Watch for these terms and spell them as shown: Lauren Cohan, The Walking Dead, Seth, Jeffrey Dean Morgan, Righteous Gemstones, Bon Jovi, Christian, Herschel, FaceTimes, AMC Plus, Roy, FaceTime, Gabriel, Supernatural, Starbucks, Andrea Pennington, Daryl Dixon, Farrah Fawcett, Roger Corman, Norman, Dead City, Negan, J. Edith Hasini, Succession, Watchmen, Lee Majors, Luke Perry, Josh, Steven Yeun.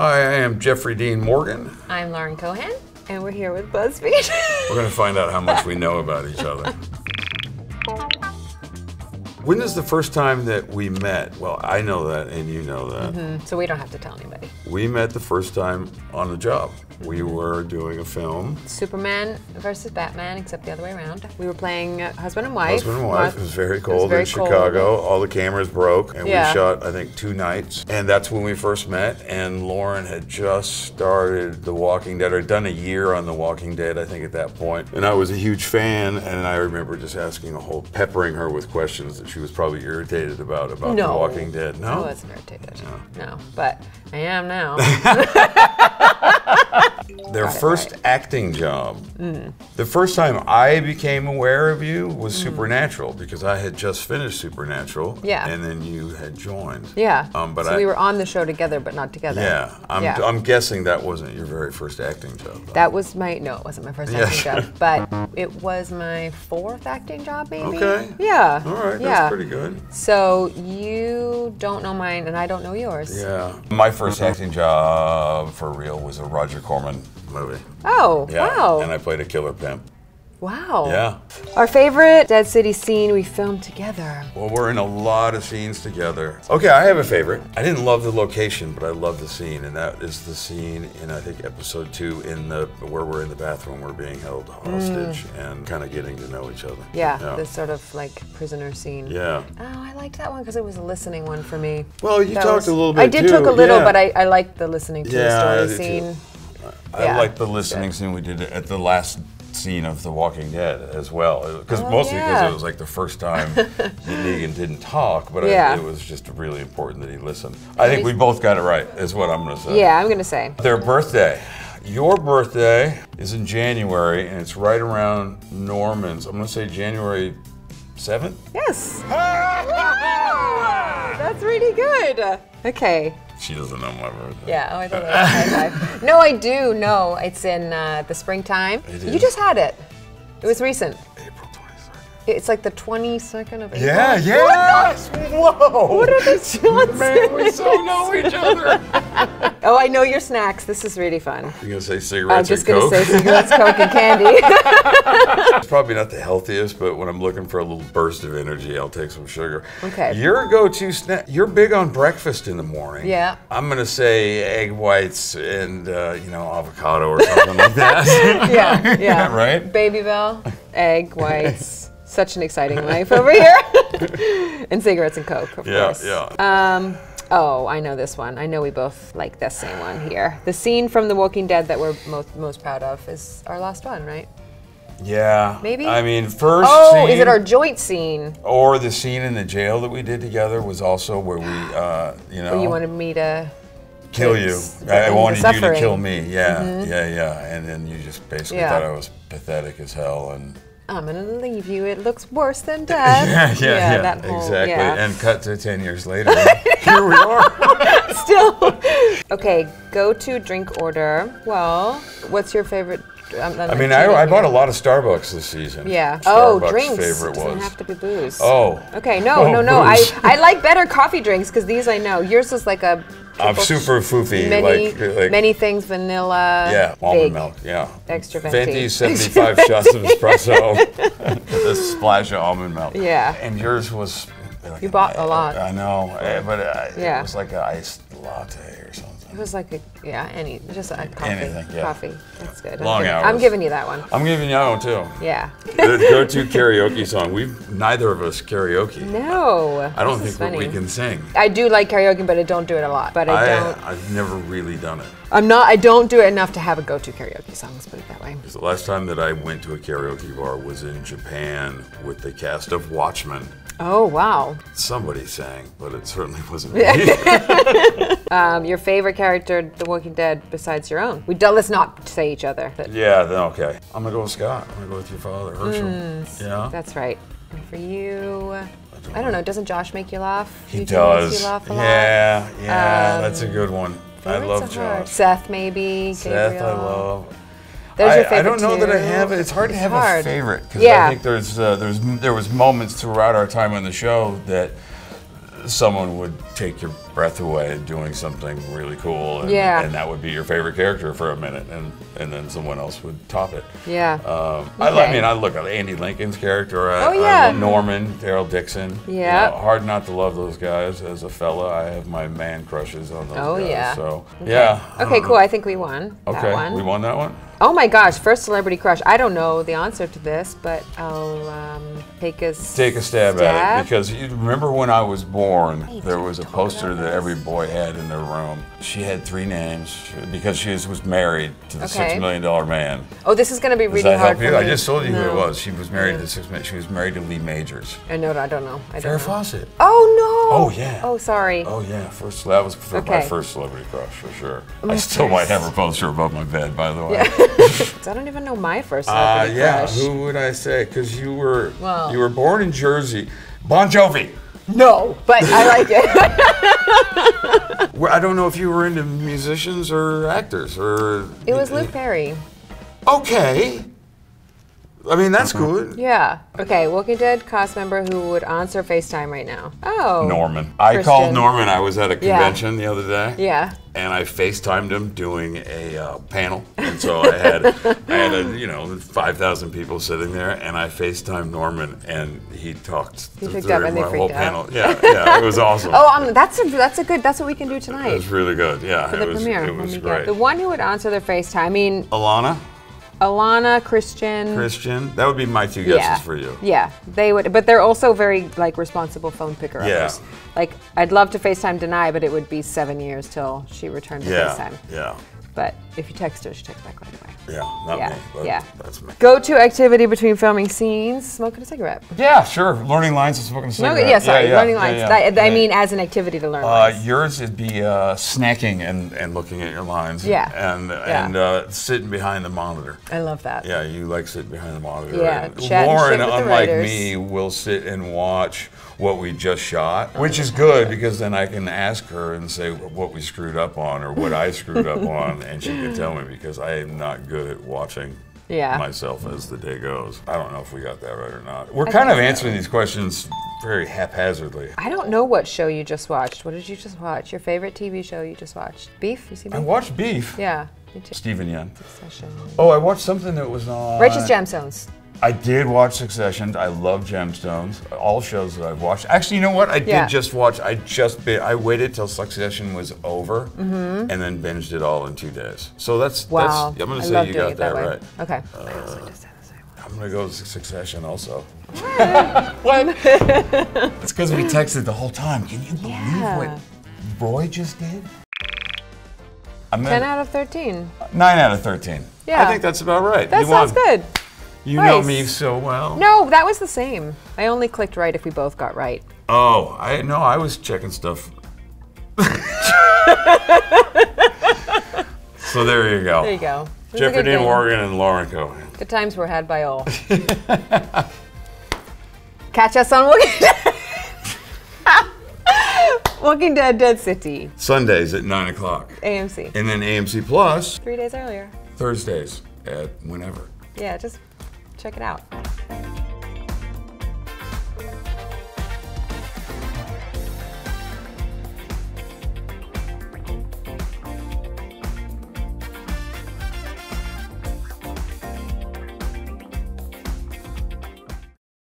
Hi, I am Jeffrey Dean Morgan. I'm Lauren Cohan, and we're here with BuzzFeed. We're going to find out how much we know about each other. When is the first time that we met? Well, I know that, and you know that. Mm-hmm. So we don't have to tell anybody. We met the first time on the job. We were doing a film. Superman versus Batman, except the other way around. We were playing husband and wife. Husband and wife. It was very cold in Chicago. All the cameras broke, and we shot, I think, 2 nights. And that's when we first met, and Lauren had just started The Walking Dead, or done a year on The Walking Dead, I think, at that point. And I was a huge fan, and I remember just asking a whole, peppering her with questions that she was probably irritated about The Walking Dead. No, I wasn't irritated. No, but I am now. Their first acting job. Mm. The first time I became aware of you was Supernatural, because I had just finished Supernatural, and then you had joined. Yeah, but so we were on the show together, but not together. Yeah, I'm guessing that wasn't your very first acting job. Though. That was my, no, it wasn't my first acting job, but it was my 4th acting job, maybe? Okay. Yeah. All right, that's pretty good. So you don't know mine, and I don't know yours. Yeah. My first acting job, for real, was a Roger Corman movie. Oh, wow. And I played a killer pimp. Wow. Yeah. Our favorite Dead City scene we filmed together. Well, we're in a lot of scenes together. Okay, I have a favorite. I didn't love the location, but I love the scene, and that is the scene in, I think, episode 2, in the where we're in the bathroom, we're being held hostage and kind of getting to know each other. Yeah, this sort of like prisoner scene. Yeah. Oh, I liked that one because it was a listening one for me. Well, you talked a little bit. I did talk a little, but I liked the listening to the story scene. I liked the listening scene we did at the last scene of The Walking Dead as well, because mostly because it was like the first time Negan didn't talk, but it was just really important that he listened. I think we both got it right, is what I'm going to say. Yeah, I'm going to say. Their birthday. Your birthday is in January, and it's right around Norman's. I'm going to say January 7th? Yes. Wow, that's really good. Okay. She doesn't know my birthday. Yeah, oh, I thought that was a high five. No, I do know. It's in the springtime. It is. You just had it. It was recent. April 22nd. It's like the 22nd of April. Yeah, yes! Whoa! What are these Johnsons? Man, we so know each other. Oh, I know your snacks. This is really fun. You're gonna say cigarettes and Coke? I'm just gonna say cigarettes, Coke, and candy. It's probably not the healthiest, but when I'm looking for a little burst of energy, I'll take some sugar. Okay. Your go-to snack, you're big on breakfast in the morning. Yeah. I'm gonna say egg whites and you know, avocado or something like that. Yeah, yeah. Right? Baby Bell, egg whites. Such an exciting life over here. And cigarettes and Coke, of course. Yeah, yeah. Oh, I know this one. I know we both like this same one here. The scene from The Walking Dead that we're most proud of is our last one, right? Yeah. Maybe? I mean, first scene. Oh, is it our joint scene? Or the scene in the jail that we did together was also where we, you know. Well, you wanted me to kill you. I wanted you to kill me, yeah. And then you just basically thought I was pathetic as hell, and I'm gonna leave you, it looks worse than death. Yeah, that whole, exactly. Yeah. And cut to 10 years later, here we are. Still. Okay, go-to drink order. Well, what's your favorite? I mean, I bought a lot of Starbucks this season. Yeah. Starbucks drinks. Favorite doesn't have to be booze. Oh. Okay, no. I like better coffee drinks, because these I know. Yours is like a... I'm super foofy. Many things, vanilla. Yeah, almond milk, extra venti. 75 shots of espresso. The splash of almond milk. Yeah. And yours was... Like you bought a lot. I know, but it was like an iced latte or something. It was like a, just a coffee. Anything, coffee. That's good. Long hours. I'm giving you that one. I'm giving you that one too. Yeah. The go-to karaoke song. We've neither of us karaoke. No. I don't think we can sing. I do like karaoke, but I don't do it a lot. But I've never really done it. I don't do it enough to have a go-to karaoke song, let's put it that way. The last time that I went to a karaoke bar was in Japan with the cast of Watchmen. Oh, wow. Somebody sang, but it certainly wasn't me. Your favorite character in The Walking Dead besides your own? Let's not say each other. Yeah, then okay. I'm gonna go with Scott. I'm gonna go with your father, Herschel. Yeah? That's right. And for you, I don't know, doesn't Josh make you laugh? He does. Makes you laugh a lot. Yeah, that's a good one. I love Josh. Seth, maybe. Seth, Gabriel. I love. I don't know that I have it. It's hard to have a favorite, because I think there was moments throughout our time on the show that someone would take your breath away doing something really cool, and, yeah, and that would be your favorite character for a minute, and then someone else would top it. Yeah. I mean, I look at Andy Lincoln's character. I love Norman, Daryl Dixon. Yeah. You know, hard not to love those guys. As a fella, I have my man crushes on those guys. Yeah. So okay. Okay, cool. I think we won. Okay, that one. We won that one. Oh my gosh! First celebrity crush. I don't know the answer to this, but I'll take a stab at it, because you remember when I was born, there was a poster that every boy had in their room. She had three names because she was married to the $6 Million Man. Oh, this is going to be really hard. For me. I just told you who it was. She was married to She was married to Lee Majors. I don't know. Farrah Fawcett. Oh no! Oh yeah! Oh sorry! Oh yeah! First, that was my first celebrity crush for sure. I still might have her poster above my bed, by the way. Yeah. I don't even know my first celebrity crush. Who would I say? Because you were born in Jersey. Bon Jovi. No, but I like it. Well, I don't know if you were into musicians or actors or. It was Luke Perry. Okay. I mean, that's good. Yeah. Okay, Walking Dead cast member who would answer FaceTime right now. Oh. Norman. I called Norman. I was at a convention the other day. Yeah. And I FaceTimed him doing a panel. And so I had, you know, 5,000 people sitting there, and I FaceTimed Norman, and he talked through my whole panel. Yeah, yeah, it was awesome. That's what we can do tonight. It was really good, yeah. For the premiere. It was great. The one who would answer their FaceTime, I mean. Alana, Christian. Christian. That would be my two guesses for you. Yeah, they would, but they're also very like responsible phone picker-uppers. Yeah. Like, I'd love to FaceTime Denai, but it would be 7 years till she returned to FaceTime. Yeah. But if you text her, she texts back right away. Yeah, not me. That's me. Go-to activity between filming scenes: smoking a cigarette. Yeah, sure. Learning lines and smoking a cigarette. Learning lines. I mean, as an activity to learn lines. Yours would be snacking and looking at your lines. Yeah. And sitting behind the monitor. I love that. Yeah, you like sitting behind the monitor. Yeah. Lauren, unlike me, will sit and watch what we just shot, which is good because then I can ask her and say what we screwed up on or what I screwed up on, and she can tell me because I am not good at watching myself as the day goes. I don't know if we got that right or not. We're kind of answering these questions very haphazardly. I don't know what show you just watched. What did you just watch? Your favorite TV show you just watched? Beef? You see Beef? I watched Beef. Yeah. Steven Yeun. Succession. Oh, I watched something that was on... Righteous Gemstones. I did watch Succession. I love Gemstones. All shows that I've watched. Actually, you know what? I did just watch. I waited till Succession was over and then binged it all in 2 days. So that's I'm gonna say you got that right. Okay. I'm gonna go to Succession also. What? It's because we texted the whole time. Can you believe what Roy just did? 10 out of 13. 9 out of 13. Yeah. I think that's about right. That sounds good. You know me so well. No, that was the same. I only clicked right if we both got right. Oh, I was checking stuff. So there you go. There you go. Jeffrey Dean Morgan and Lauren Cohan. Good times were had by all. Catch us on Walking Dead. Walking Dead, Dead City. Sundays at 9 o'clock. AMC. And then AMC Plus. 3 days earlier. Thursdays at whenever. Yeah, just check it out.